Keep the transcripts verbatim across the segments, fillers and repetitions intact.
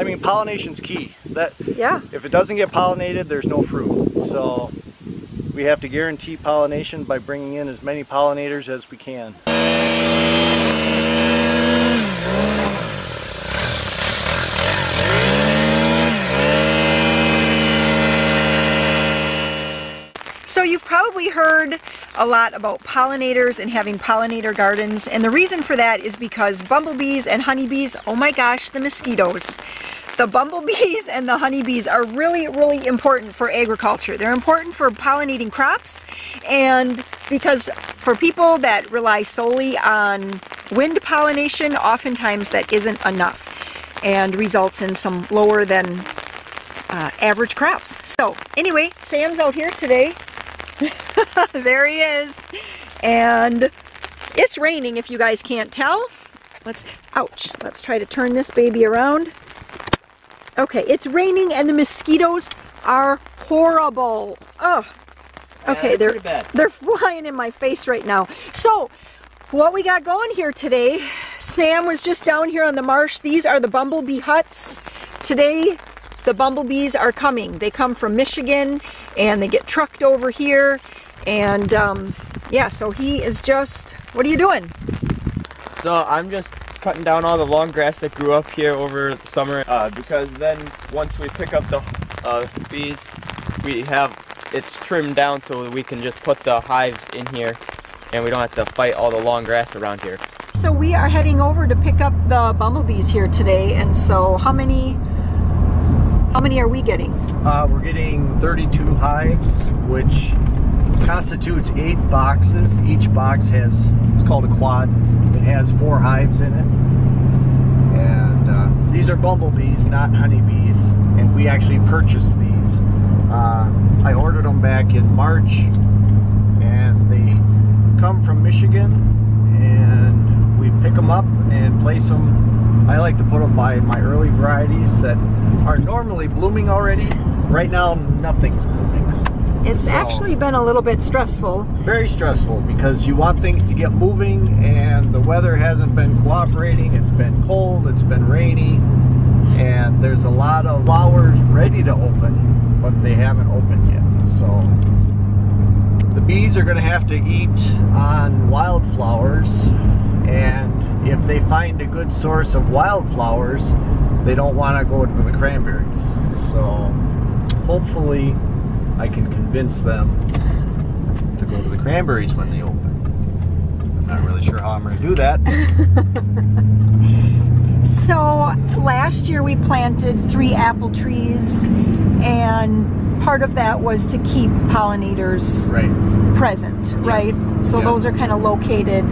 I mean, pollination's key. That, yeah. If it doesn't get pollinated, there's no fruit. So we have to guarantee pollination by bringing in as many pollinators as we can. So you've probably heard a lot about pollinators and having pollinator gardens, and the reason for that is because bumblebees and honeybees, oh my gosh, the mosquitoes. The bumblebees and the honeybees are really, really important for agriculture. They're important for pollinating crops, and because for people that rely solely on wind pollination, oftentimes that isn't enough and results in some lower than uh, average crops. So anyway, Sam's out here today. There he is, and it's raining if you guys can't tell. Let's, ouch, let's try to turn this baby around. Okay, it's raining and the mosquitoes are horrible. Oh, okay, yeah, they're bad. They're flying in my face right now. So what we got going here today, Sam was just down here on the marsh. These are the bumblebee huts. Today the bumblebees are coming. They come from Michigan and they get trucked over here, and um, yeah, so he is just, what are you doing? So I'm just cutting down all the long grass that grew up here over the summer, uh, because then once we pick up the uh, bees, we have, it's trimmed down so we can just put the hives in here and we don't have to fight all the long grass around here. So we are heading over to pick up the bumblebees here today, and so how many How many are we getting? Uh, we're getting thirty-two hives, which constitutes eight boxes. Each box has, it's called a quad, it's, it has four hives in it. And uh, these are bumblebees, not honeybees, and we actually purchased these. Uh, I ordered them back in March, and they come from Michigan, and we pick them up and place them. I like to put them by my early varieties that are normally blooming already. Right now, nothing's blooming. It's so, actually been a little bit stressful. Very stressful, because you want things to get moving, and the weather hasn't been cooperating. It's been cold, it's been rainy, and there's a lot of flowers ready to open, but they haven't opened yet. So the bees are gonna have to eat on wildflowers, and if they find a good source of wildflowers, they don't want to go to the cranberries. So hopefully I can convince them to go to the cranberries when they open. I'm not really sure how I'm going to do that. So last year we planted three apple trees, and part of that was to keep pollinators right. present, yes. right? So yes. those are kind of located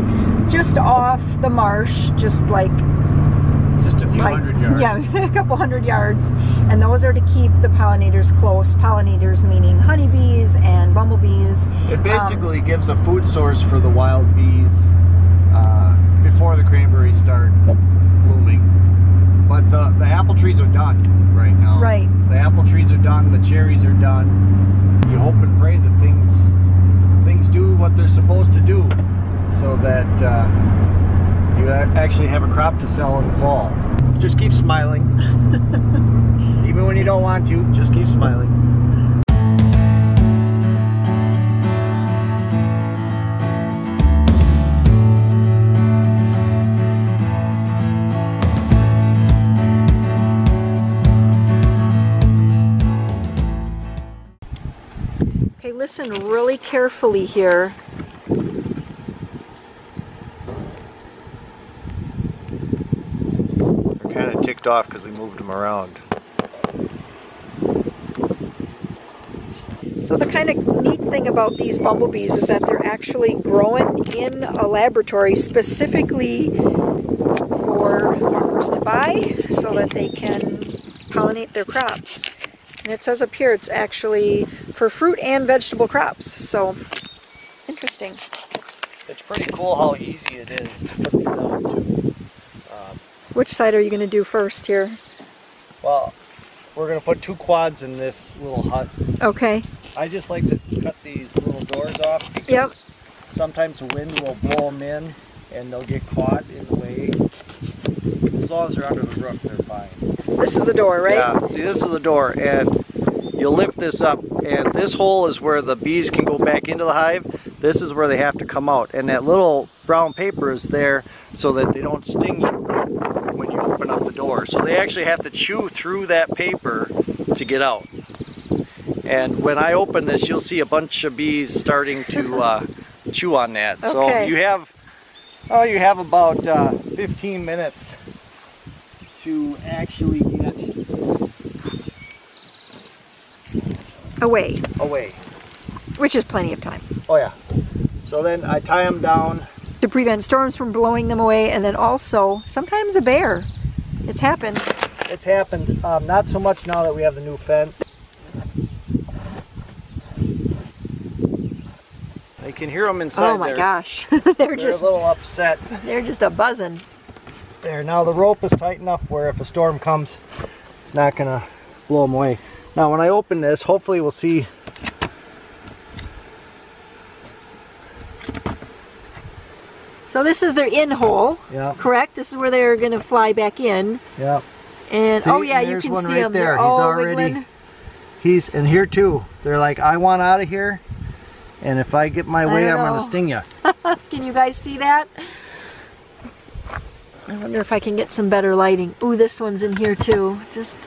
just off the marsh, just like Just a few like, hundred yards. Yeah, just a couple hundred yards. And those are to keep the pollinators close. Pollinators meaning honeybees and bumblebees. It basically um, gives a food source for the wild bees uh, before the cranberries start blooming. But the, the apple trees are done right now. Right. The apple trees are done. The cherries are done. You hope and pray that things, things do what they're supposed to do so that... Uh, you actually have a crop to sell in the fall. Just keep smiling. Even when you don't want to, just keep smiling. Okay, listen really carefully here. Off because we moved them around. So the kind of neat thing about these bumblebees is that they're actually growing in a laboratory specifically for farmers to buy so that they can pollinate their crops. And it says up here it's actually for fruit and vegetable crops. So interesting. It's pretty cool how easy it is to put these out too. Um, Which side are you going to do first here? Well, we're going to put two quads in this little hut. Okay. I just like to cut these little doors off because yep. sometimes the wind will blow them in and they'll get caught in the way. as long as they're under the roof, they're fine. This is the door, right? Yeah, see, this is the door, and you'll lift this up, and this hole is where the bees can go back into the hive. This is where they have to come out, and that little brown paper is there so that they don't sting you when you open up the door. So they actually have to chew through that paper to get out. And when I open this, you'll see a bunch of bees starting to uh, chew on that. Okay. So you have, oh, you have about uh, fifteen minutes to actually get away. Away. Which is plenty of time. Oh yeah. So then I tie them down. To prevent storms from blowing them away, and then also sometimes a bear. It's happened. It's happened. Um, not so much now that we have the new fence. I can hear them inside. Oh my there. gosh. They're, They're just a little upset. They're just a buzzing. There. Now the rope is tight enough where if a storm comes, it's not going to blow them away. Now when I open this, hopefully we'll see . So this is their in hole, yeah. Correct? This is where they're going to fly back in. Yeah. And see, oh yeah, and you can see right them. There. He's already. Wiggling. He's and here too. They're like, I want out of here, and if I get my way, I'm going to sting you. Can you guys see that? I wonder if I can get some better lighting. Ooh, this one's in here too. Just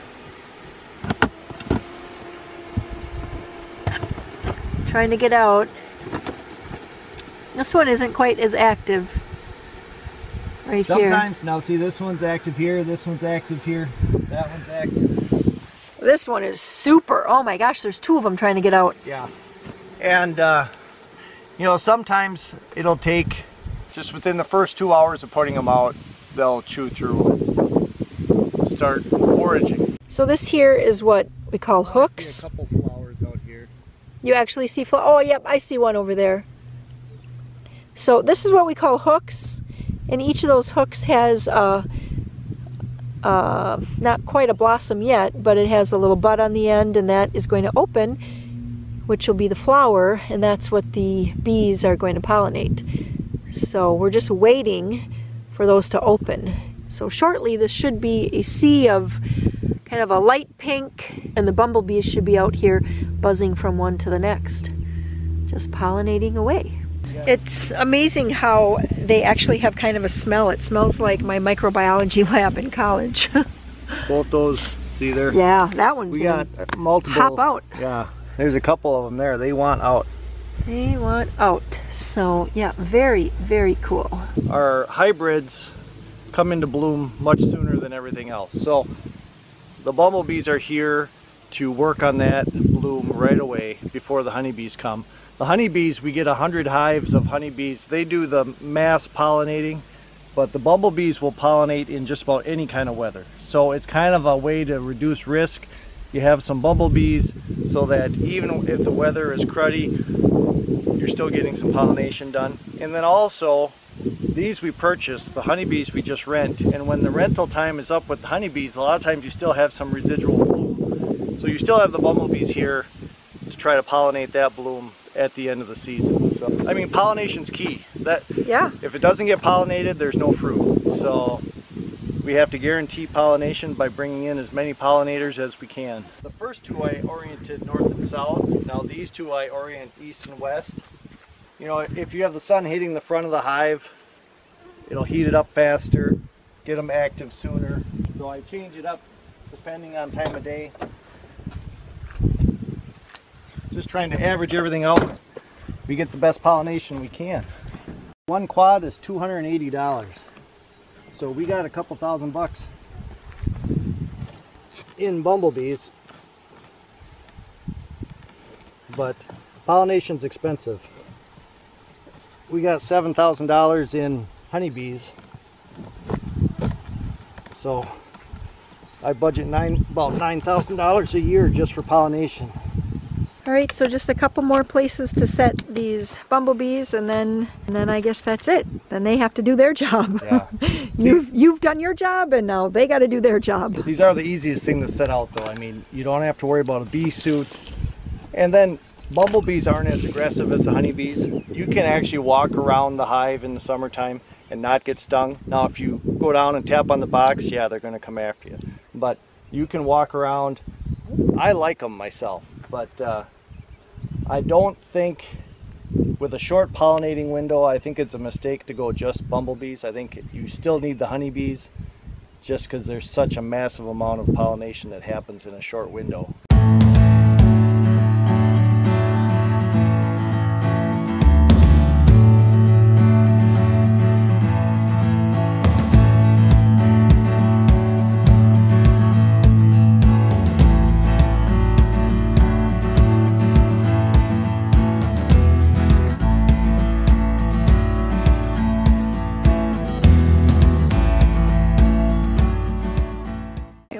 trying to get out. This one isn't quite as active right Sometimes, here. Sometimes, now see, this one's active here, this one's active here, that one's active. This one is super, oh my gosh, there's two of them trying to get out. Yeah, and uh, you know, sometimes it'll take, just within the first two hours of putting them out, they'll chew through and start foraging. So this here is what we call hooks. A couple flowers out here. You actually see, fl oh yep, I see one over there. So this is what we call hooks, and each of those hooks has uh, uh, not quite a blossom yet, but it has a little bud on the end, and that is going to open, which will be the flower, and that's what the bees are going to pollinate. So we're just waiting for those to open. So shortly this should be a sea of kind of a light pink, and the bumblebees should be out here buzzing from one to the next, just pollinating away. It's amazing how they actually have kind of a smell. It smells like my microbiology lab in college. Both those, see there? Yeah, that one's we got multiple. Pop out. Yeah, there's a couple of them there. They want out. They want out. So yeah, very, very cool. Our hybrids come into bloom much sooner than everything else. So the bumblebees are here to work on that bloom right away before the honeybees come. The honeybees, we get a hundred hives of honeybees. They do the mass pollinating, but the bumblebees will pollinate in just about any kind of weather. So it's kind of a way to reduce risk. You have some bumblebees so that even if the weather is cruddy, you're still getting some pollination done. And then also, these we purchase, the honeybees we just rent. And when the rental time is up with the honeybees, a lot of times you still have some residual bloom. So you still have the bumblebees here to try to pollinate that bloom at the end of the season. So I mean, pollination's key. That yeah. If it doesn't get pollinated, there's no fruit. So we have to guarantee pollination by bringing in as many pollinators as we can. The first two I oriented north and south. Now these two I orient east and west. You know, if you have the sun hitting the front of the hive, it'll heat it up faster, get them active sooner. So I change it up depending on time of day. Just trying to average everything out. We get the best pollination we can. One quad is two hundred eighty dollars. So we got a couple thousand bucks in bumblebees. But pollination's expensive. We got seven thousand dollars in honeybees. So I budget nine, about nine thousand dollars a year just for pollination. All right, so just a couple more places to set these bumblebees, and then and then I guess that's it. Then they have to do their job. Yeah. you've, you've done your job, and now they got to do their job. These are the easiest thing to set out, though. I mean, you don't have to worry about a bee suit. And then Bumblebees aren't as aggressive as the honeybees. You can actually walk around the hive in the summertime and not get stung. Now if you go down and tap on the box, yeah, they're going to come after you. But you can walk around. I like them myself, but uh, I don't think with a short pollinating window, I think it's a mistake to go just bumblebees. I think you still need the honeybees just because there's such a massive amount of pollination that happens in a short window.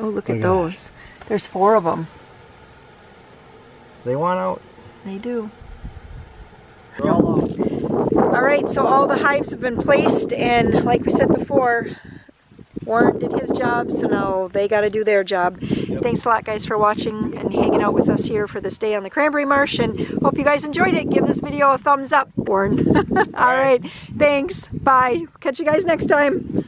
Look at those. There's four of them. They want out. They do. All right, so all the hives have been placed, and like we said before, Warren did his job, so now they got to do their job. Yep. Thanks a lot, guys, for watching and hanging out with us here for this day on the Cranberry Marsh, and hope you guys enjoyed it. Give this video a thumbs up, Warren. All right, thanks. Bye. Catch you guys next time.